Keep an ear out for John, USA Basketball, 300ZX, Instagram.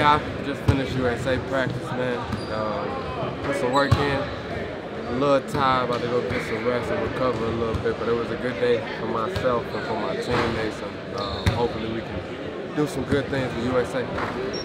I just finished USA practice, man. Put some work in. A little tired, about to go get some rest and recover a little bit. But it was a good day for myself and for my teammates. And hopefully we can do some good things for USA.